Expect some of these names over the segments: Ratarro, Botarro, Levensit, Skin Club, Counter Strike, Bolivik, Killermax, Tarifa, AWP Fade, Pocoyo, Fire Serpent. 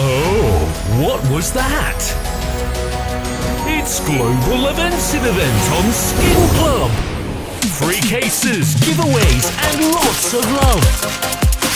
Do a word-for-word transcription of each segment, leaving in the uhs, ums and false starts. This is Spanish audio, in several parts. Oh, what was that? It's Global Levensit event on Skin Club. Free cases, giveaways, and lots of love.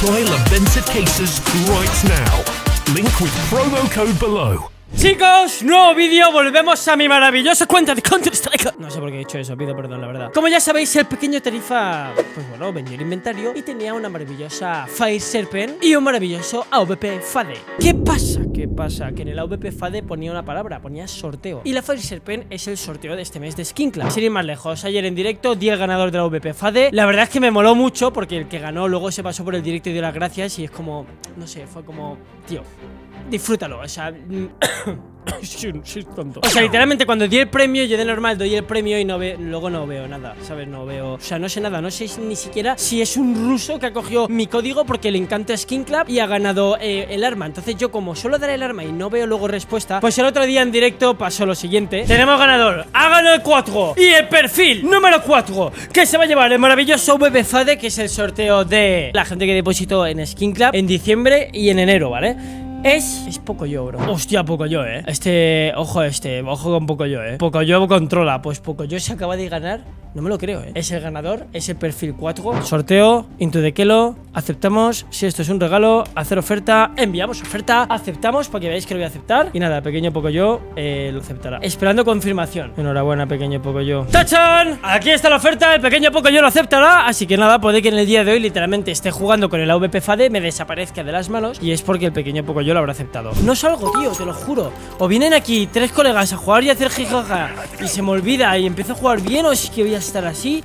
Try Levensit cases right now. Link with promo code below. Chicos, nuevo vídeo, volvemos a mi maravillosa cuenta de Counter Strike. No sé por qué he hecho eso, pido perdón, la verdad. Como ya sabéis, el pequeño Tarifa, pues bueno, vendió el inventario y tenía una maravillosa Fire Serpent y un maravilloso A W P Fade. ¿Qué pasa? ¿Qué pasa? Que en el A W P Fade ponía una palabra, ponía sorteo. Y la Fire Serpent es el sorteo de este mes de Skin Club. Sin ir más lejos, ayer en directo di al ganador de la A W P Fade. La verdad es que me moló mucho porque el que ganó luego se pasó por el directo y dio las gracias. Y es como, no sé, fue como, tío, disfrútalo, o sea... Sí, sí, tonto. O sea, literalmente cuando di el premio, yo de normal doy el premio y no ve, luego no veo nada, ¿sabes? No veo, o sea, no sé nada, no sé ni siquiera si es un ruso que ha cogido mi código porque le encanta Skin Club y ha ganado eh, el arma. Entonces yo como solo daré el arma y no veo luego respuesta, pues el otro día en directo pasó lo siguiente. Tenemos ganador, ha ganado el cuatro y el perfil número cuatro que se va a llevar el maravilloso A W P Fade, que es el sorteo de la gente que depositó en Skin Club en diciembre y en enero, ¿vale? Es... Es Pocoyo, bro. Hostia, Pocoyo, eh. Este... Ojo este. Ojo con Pocoyo, eh. Pocoyo controla. Pues Pocoyo se acaba de ganar. No me lo creo, eh. Es el ganador. Es el perfil cuatro. Sorteo. Into the Kelo. Aceptamos. Si esto es un regalo, hacer oferta. Enviamos oferta. Aceptamos para que veáis que lo voy a aceptar. Y nada, pequeño Pocoyo eh, lo aceptará. Esperando confirmación. Enhorabuena, pequeño Pocoyo. ¡Tachán! Aquí está la oferta. El pequeño Pocoyo lo aceptará. Así que nada, puede que en el día de hoy literalmente esté jugando con el A W P Fade, me desaparezca de las manos. Y es porque el pequeño Pocoyo lo habrá aceptado. No salgo, tío, te lo juro. O vienen aquí tres colegas a jugar y a hacer jijaja y se me olvida y empiezo a jugar bien, o es que voy a estar así.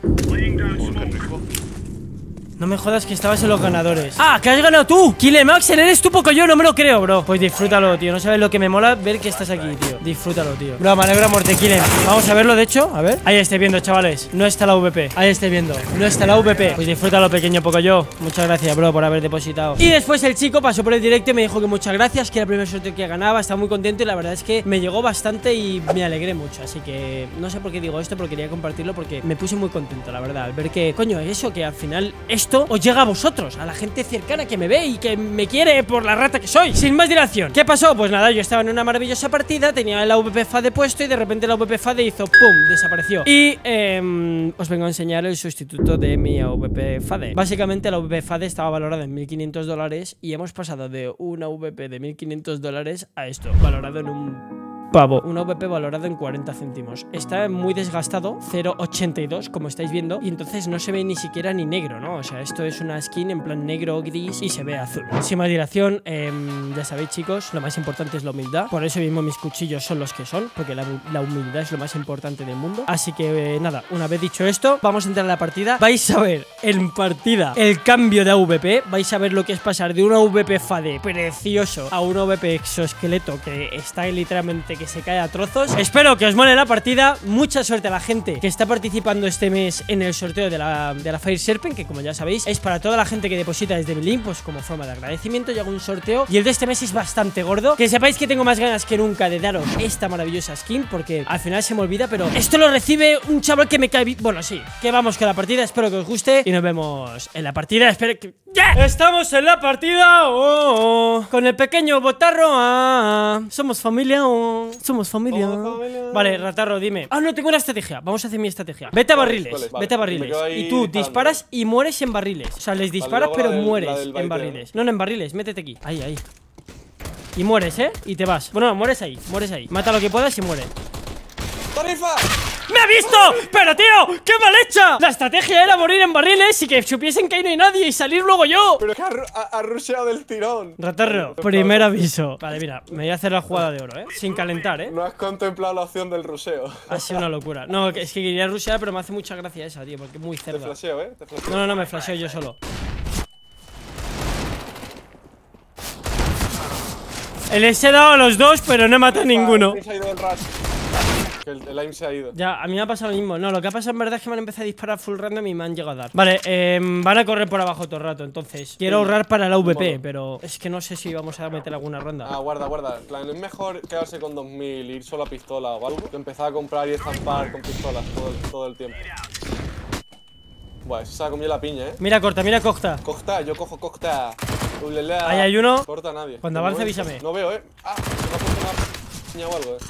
No me jodas que estabas en los ganadores. ¡Ah, que has ganado tú! Killermax, eres tú, Pocoyo, no me lo creo, bro. Pues disfrútalo, tío. No sabes lo que me mola ver que estás aquí, tío. Disfrútalo, tío. Bro, manebra muerte, Killer. Vamos a verlo, de hecho. A ver. Ahí estáis viendo, chavales. No está la A W P. Ahí estáis viendo. No está la A W P. Pues disfrútalo, pequeño Pocoyo. Muchas gracias, bro, por haber depositado. Y después el chico pasó por el directo y me dijo que muchas gracias, que era el primer sorteo que ganaba. Estaba muy contento y la verdad es que me llegó bastante y me alegré mucho. Así que no sé por qué digo esto, pero quería compartirlo porque me puse muy contento, la verdad. Al ver que, coño, eso que al final... esto os llega a vosotros, a la gente cercana que me ve y que me quiere por la rata que soy. Sin más dilación, ¿qué pasó? Pues nada, yo estaba en una maravillosa partida, tenía el A W P Fade puesto y de repente el A W P Fade hizo pum, desapareció. Y eh, os vengo a enseñar el sustituto de mi A W P Fade. Básicamente el A W P Fade estaba valorado en mil quinientos dólares y hemos pasado de un A W P de mil quinientos dólares a esto, valorado en un... pavo. Un A W P valorado en cuarenta céntimos. Está muy desgastado, cero coma ochenta y dos, como estáis viendo. Y entonces no se ve ni siquiera ni negro, ¿no? O sea, esto es una skin en plan negro o gris y se ve azul. Sin más dilación, eh, ya sabéis, chicos, lo más importante es la humildad. Por eso mismo mis cuchillos son los que son, porque la, la humildad es lo más importante del mundo. Así que, eh, nada, una vez dicho esto, vamos a entrar a la partida. Vais a ver en partida el cambio de A W P. Vais a ver lo que es pasar de un A W P Fade precioso a un A W P exoesqueleto que está literalmente... que se cae a trozos. Espero que os mole la partida. Mucha suerte a la gente que está participando este mes en el sorteo de la, de la Fire Serpent, que como ya sabéis es para toda la gente que deposita desde mi link, pues como forma de agradecimiento yo hago un sorteo, y el de este mes es bastante gordo. Que sepáis que tengo más ganas que nunca de daros esta maravillosa skin, porque al final se me olvida, pero esto lo recibe un chaval que me cae bien. Bueno, sí, que vamos con la partida. Espero que os guste y nos vemos en la partida. Espero que... ¡Yeah! Estamos en la partida, oh, oh, con el pequeño Botarro. Ah, somos familia, oh. Somos familia. Oh, familia. Vale, Ratarro, dime. Ah, no, tengo una estrategia. Vamos a hacer mi estrategia. Vete a barriles. Vale, vale. Vete a barriles. Y tú disparas y mueres en barriles. O sea, les disparas, vale, pero del, mueres en barriles. No, no, en barriles. Métete aquí. Ahí, ahí. Y mueres, ¿eh? Y te vas. Bueno, mueres ahí. Mueres ahí. Mata lo que puedas y muere. ¡Tarifa! ¡Me ha visto! ¡Pero, tío! ¡Qué mal hecha! La estrategia era morir en barriles y que supiesen que ahí no hay nadie y salir luego yo. Pero que ha, ha, ha rusheado del tirón. Ratarro, primer aviso. Vale, mira, me voy a hacer la jugada de oro, ¿eh? Sin calentar, ¿eh? No has contemplado la opción del rusheo. Ha sido una locura. No, es que quería rushear, pero me hace mucha gracia esa, tío, porque es muy cerda. Te flasheo, ¿eh? Te flasheo. No, no, no, me flasheo yo solo. Les he dado a los dos, pero no he matado a ninguno. El, el aim se ha ido. Ya, a mí me ha pasado lo mismo. No, lo que ha pasado en verdad es que me han empezado a disparar full random y me han llegado a dar. Vale, eh, van a correr por abajo todo el rato, entonces quiero ahorrar para la V P, pero es que no sé si vamos a meter alguna ronda. Ah, guarda, guarda. Plan, es mejor quedarse con dos mil, ir solo a pistola o algo, que empezar a comprar y estampar con pistolas todo, todo el tiempo. Buah, eso se ha comido la piña, eh. Mira, corta, mira, cocta. Cocta, yo cojo cocta. Ulelea. Ahí hay uno. Corta a nadie. Cuando avance, avísame. No veo, eh. Ah, se me ha puesto una piña o algo, eh.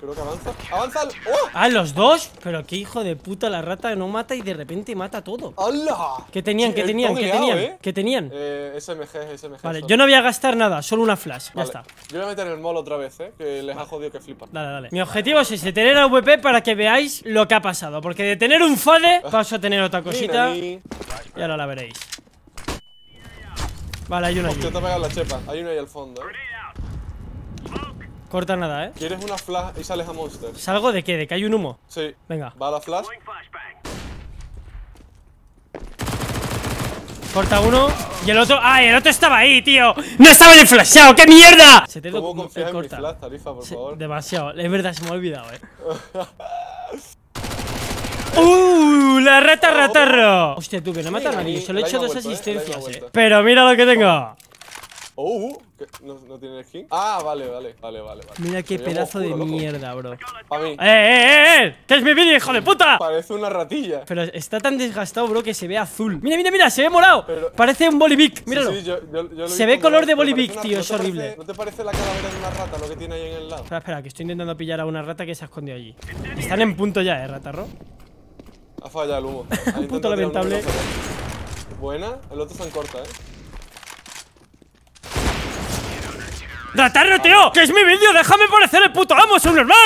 Creo que avanza. ¡Avanza! El... ¡Oh! ¡Ah, los dos! Pero qué hijo de puta, la rata no mata y de repente mata todo. ¡Hala! ¿Qué tenían? ¿Qué tenían? ¿Qué tenían? ¿Eh? ¿Qué tenían? Eh, S M G, S M G. Vale, yo no voy a gastar nada, solo una flash. Vale. Ya está. Yo voy a meter el molo otra vez, eh. Que les vale. Ha jodido que flipan. Dale, dale. Mi objetivo es ese, tener A W P para que veáis lo que ha pasado. Porque de tener un fade, paso a tener otra cosita. Y ahora la veréis. Vale, hay uno ahí. Hostia, te ha pegado la chepa. Hay uno ahí al fondo, eh. Corta nada, eh. ¿Quieres una flash y sales a monster? ¿Salgo de qué? ¿De que hay un humo? Sí. Venga. Va la flash. Corta uno. Y el otro. ¡Ay! El otro estaba ahí, tío. ¡No estaba en el flasheo! ¡Qué mierda! Se te ¿Cómo confías en mi flash, Tarifa, por favor? Se... Demasiado. Es verdad, se me ha olvidado, eh. ¡Uh! ¡La rata ratarro! Hostia, tú, que no mata a nadie. Solo he hecho dos vuelta, asistencias, eh. eh. Pero mira lo que tengo. Oh, ¿no, ¿no tiene skin? Ah, vale, vale, vale, vale. Mira qué pedazo oscuro, de loco. Mierda, bro. Para mí. ¡Eh, eh, eh! eh! ¡Que es mi vídeo, hijo de puta! Parece una ratilla. Pero está tan desgastado, bro, que se ve azul. Mira, mira, mira, se ve morado. Pero... Parece un Bolivik, míralo. Sí, sí, yo, yo, yo se ve color de Bolivik, tío, no es horrible. Parece, ¿no te parece la calavera de una rata lo que tiene ahí en el lado? Espera, espera, que estoy intentando pillar a una rata que se ha escondido allí. Están en punto ya, eh, ratarro. Ha fallado el humo. Puto lamentable. Buena, el otro se corta, eh. ¡Ratarro, tío! ¡Que es mi vídeo! ¡Déjame parecer el puto amo! ¡Soy normal!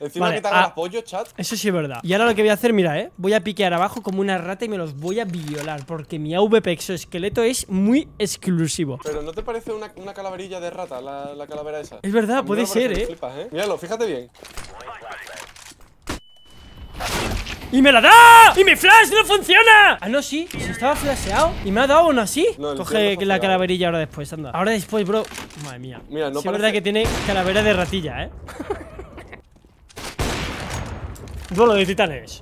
Encima vale, que te hagan apoyo, chat. Eso sí es verdad. Y ahora lo que voy a hacer, mira, eh. Voy a piquear abajo como una rata y me los voy a violar. Porque mi A W P exoesqueleto es muy exclusivo. Pero ¿no te parece una, una calaverilla de rata? La, la calavera esa. Es verdad, puede ser, eh. Flipas, eh. Míralo, fíjate bien. ¡Y me la da! ¡Y mi flash no funciona! Ah, no, sí. Se estaba flasheado. ¿Y me ha dado uno así? No, coge la calaverilla ahora después, anda. Ahora después, bro. Madre mía. Mira, no sí, parece... Es verdad que tiene calavera de ratilla, ¿eh? Duelo de titanes.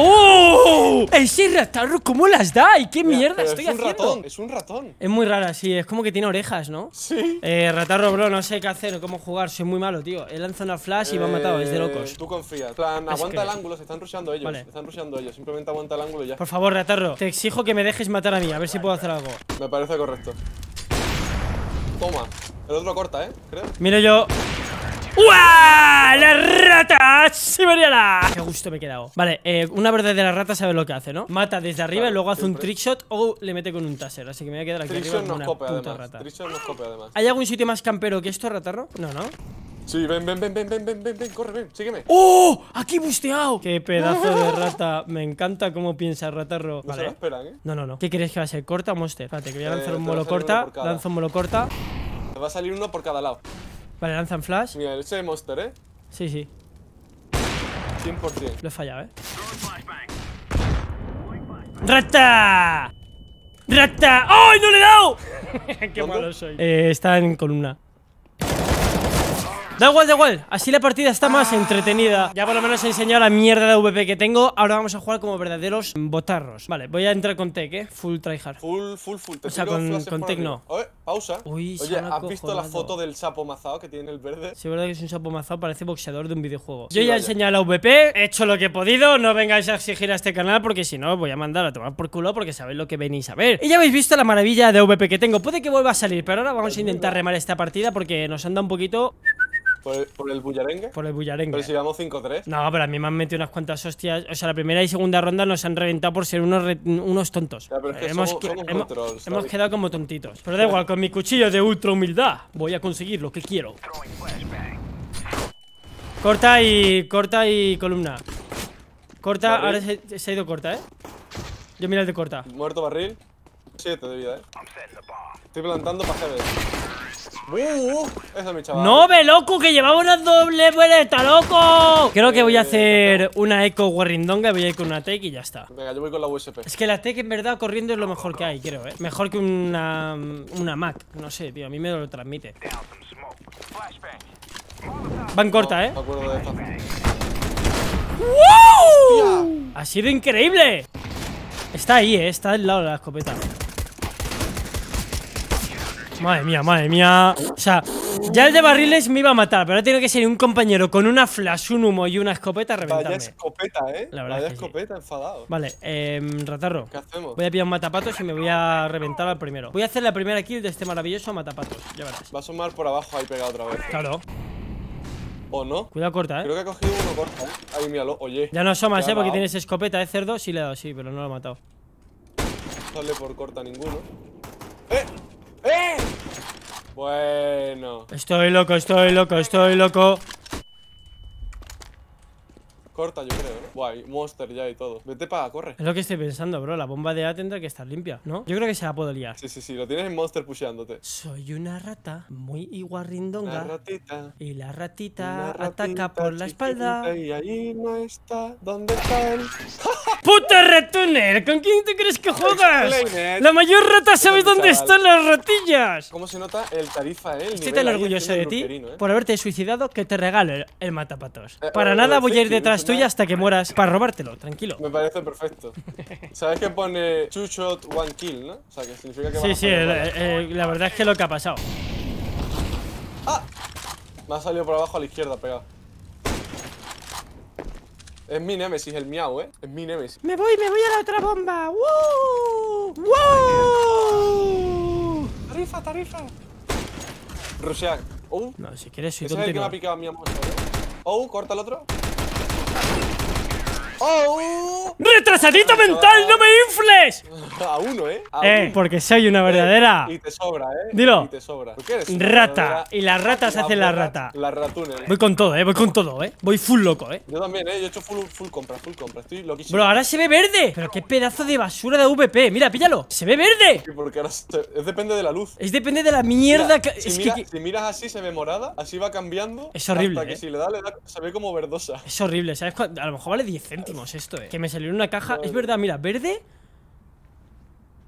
¡Oh! Ese ratarro, ¿cómo las da? ¿Y qué mira, mierda estoy es haciendo? Es un ratón, es un ratón. Es muy rara, sí, es como que tiene orejas, ¿no? Sí. Eh, ratarro, bro, no sé qué hacer, cómo jugar, soy muy malo, tío. He lanzado una flash eh, y me han matado, es de locos. Tú confías, plan, aguanta el ángulo, se están rusheando ellos, vale. Se están rusheando ellos, simplemente aguanta el ángulo y ya. Por favor, ratarro, te exijo que me dejes matar a mí, a ver si puedo hacer algo. Me parece correcto. Toma, el otro corta, ¿eh? Creo. Mira yo... ¡Uah! ¡La rata siberiana! ¡Qué gusto me he quedado! Vale, eh, una verdadera rata sabe lo que hace, ¿no? Mata desde arriba claro, y luego hace siempre. Un trickshot o le mete con un taser. Así que me voy a quedar aquí trick arriba con una copia, puta además. Rata. Trickshot nos copia, además. ¿Hay algún sitio más campero que esto, ratarro? No, ¿no? Sí, ven, ven, ven, ven, ven, ven, ven, ven, corre, ven, sígueme. ¡Oh! ¡Aquí busteado! ¡Qué pedazo de rata! Me encanta cómo piensa ratarro. No vale. Se lo esperan, ¿eh? No, no, no. ¿Qué crees que va a ser? ¿Corta o monster? Espérate, que voy a lanzar eh, un molo corta. Lanzo un molo corta. Te va a salir uno por cada lado. Vale, lanzan flash. Mira, ese de monster, ¿eh? Sí, sí. cien por cien. Lo he fallado, ¿eh? ¡Rata! ¡Rata! ¡Ay, ¡Oh, no le he dado! ¡Qué ¿Dónde? Malo soy! Eh, está en columna. Da igual, da igual. Así la partida está más entretenida. Ya por lo menos he enseñado la mierda de A W P que tengo. Ahora vamos a jugar como verdaderos botarros. Vale, voy a entrar con tech, ¿eh? Full tryhard. Full, full, full. O sea, con, con tech no. Oye, pausa. Uy, Oye, ¿has cojonado. visto la foto del sapo mazao que tiene el verde? Sí, es verdad que es un sapo mazao. Parece boxeador de un videojuego. Sí, Yo ya he enseñado la A W P. He hecho lo que he podido. No vengáis a exigir a este canal porque si no, voy a mandar a tomar por culo porque sabéis lo que venís a ver. Y ya habéis visto la maravilla de A W P que tengo. Puede que vuelva a salir, pero ahora vamos a intentar remar esta partida porque nos anda un poquito... ¿Por el, ¿Por el bullarengue? Por el bullarengue. Pero si llevamos cinco tres. No, pero a mí me han metido unas cuantas hostias. O sea, la primera y segunda ronda nos han reventado por ser unos, re, unos tontos. Ya, pero es que hemos somos, que, somos hemos, controls, hemos quedado como tontitos. Pero da igual, con mi cuchillo de ultra humildad voy a conseguir lo que quiero. Corta y... Corta y columna. Corta, barril. Ahora se, se ha ido corta, ¿eh? Yo mira el de corta. Muerto barril. siete de vida, ¿eh? Estoy plantando para G B. Uh, eso, mi chaval. ¡No, ve loco! ¡Que llevamos una doble vuelta, loco! Creo que voy a hacer una eco guarrindonga. Voy a ir con una tech y ya está. Venga, yo voy con la U S P. Es que la tech en verdad corriendo es lo mejor que hay, creo, eh. Mejor que una, una Mac. No sé, tío, a mí me lo transmite. Van corta, eh. No, me acuerdo de esta. ¡Wow! Hostia. ¡Ha sido increíble! Está ahí, eh. Está al lado de la escopeta. Madre mía, madre mía. O sea, ya el de barriles me iba a matar, pero ahora tiene que ser un compañero con una flash, un humo y una escopeta a reventarme. Vaya escopeta, eh. La verdad Vaya es que escopeta, sí. enfadado. Vale, eh, Ratarro. ¿Qué hacemos? Voy a pillar un matapatos y me voy a reventar al primero. Voy a hacer la primera kill de este maravilloso matapatos. Ya verás. Va a asomar por abajo ahí pegado otra vez. Claro. ¿O no? Cuidado corta, eh. Creo que ha cogido uno corta, eh. Ahí, míralo, oye. Ya no asomas, eh, porque tienes escopeta, eh, cerdo. Sí le he dado, sí, pero no lo he matado. No sale por corta ninguno. ¡Eh! ¡Eh! Bueno. Estoy loco, estoy loco, estoy loco. Corta, yo creo, ¿no? Guay, monster ya y todo. Vete para, corre. Es lo que estoy pensando, bro. La bomba de A tendrá que estar limpia, ¿no? Yo creo que se la puedo liar. Sí, sí, sí. Lo tienes en monster pusheándote. Soy una rata muy iguarrindonga. Una ratita. Y la ratita, ratita ataca por la espalda. Y ahí no está. ¿Dónde está él? ¡Puto ratoner! ¿Con quién te crees que juegas? La mayor rata sabe dónde están las ratillas. ¿Cómo se nota el tarifa, eh? El Estoy tan orgulloso de ti eh. por haberte suicidado que te regalo el, el matapatos. Eh, para eh, nada eh, voy a ir detrás tuya hasta que mueras para robártelo, tranquilo. Me parece perfecto. Sabes que pone two shot, one kill, ¿no? O sea, que significa que... Sí, sí, el, el, la verdad es que lo que ha pasado. ¡Ah! Me ha salido por abajo a la izquierda, pegado. Es mi némesis, el miau, ¿eh? Es mi némesis. Me voy, me voy a la otra bomba. ¡Woo! ¡Woo! Tarifa, tarifa. Rusiak. Uh. No, si quieres soy tonto. Es el que me ha picado a mi amor, ¿eh? Oh, corta el otro. ¡Oh! ¡Retrasadito mental! ¡No me infles! A uno, ¿eh? A eh, uno. Porque soy una verdadera. Eh, y te sobra, ¿eh? Dilo. Y te sobra. ¿Tú qué eres? Rata. Verdadera... Y las ratas la hacen la rata. La ratuna. Voy con todo, ¿eh? Voy con todo, ¿eh? Voy full loco, ¿eh? Yo también, ¿eh? Yo he hecho full, full compra, full compra. Estoy loquísimo. Bro, ahora se ve verde. Pero qué pedazo de basura de A W P. Mira, píllalo. Se ve verde. Sí, porque ahora se... es depende de la luz. Es depende de la mierda. Mira, que... Si, es mira, que... si miras así, se ve morada. Así va cambiando. Es horrible. Hasta eh. que si le da, le da, se ve como verdosa. Es horrible, ¿sabes? A lo mejor vale diez centavos. Esto, eh. Que me salió en una caja. Es verdad, mira, verde.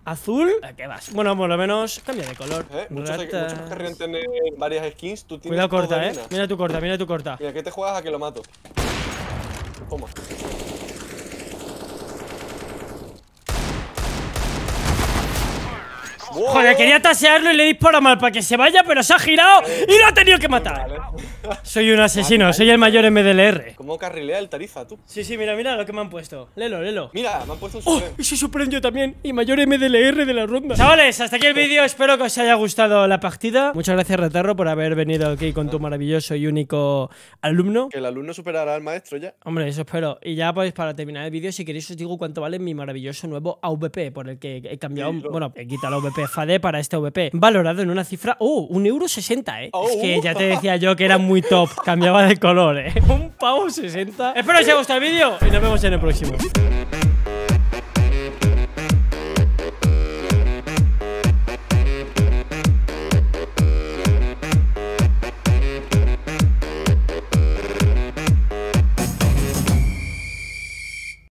Azul. ¿A qué vas? Bueno, por lo menos cambia de color. ¿Eh? Muchos, hay, muchos que querrían tener varias skins. Tú tienes. Cuidado corta, eh. Mira tu corta, mira tu corta. Mira, que te juegas a que lo mato. Toma. Wow. Joder, quería tasearlo y le disparo mal para que se vaya, pero se ha girado eh, y lo ha tenido que matar. Vale. Soy un asesino, vale, vale. soy el mayor M D L R. ¿Cómo carrilea el tarifa, tú? Sí, sí, mira, mira lo que me han puesto. Lelo, lelo. Mira, me han puesto un sorprend. Oh, y se sorprendió también. Y mayor M D L R de la ronda. Chavales, hasta aquí el vídeo. Espero que os haya gustado la partida. Muchas gracias, Ratarro, por haber venido aquí con tu maravilloso y único alumno. Que el alumno superará al maestro ya. Hombre, eso espero. Y ya, pues, para terminar el vídeo, si queréis os digo cuánto vale mi maravilloso nuevo A W P, por el que he cambiado. Sí, bueno, he quitado el A W P Fade para este A W P, valorado en una cifra oh, un euro sesenta, eh. Oh, es que ya te decía yo que era muy top, cambiaba de color, eh. Un pavo sesenta. Espero que os haya gustado el vídeo y nos vemos en el próximo.